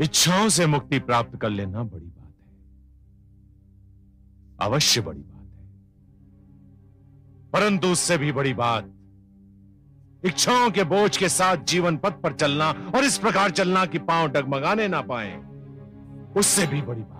इच्छाओं से मुक्ति प्राप्त कर लेना बड़ी बात है, अवश्य बड़ी बात है, परंतु उससे भी बड़ी बात इच्छाओं के बोझ के साथ जीवन पथ पर चलना और इस प्रकार चलना कि पांव डगमगाने ना पाए, उससे भी बड़ी बात